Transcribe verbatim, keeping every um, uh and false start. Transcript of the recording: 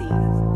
receive.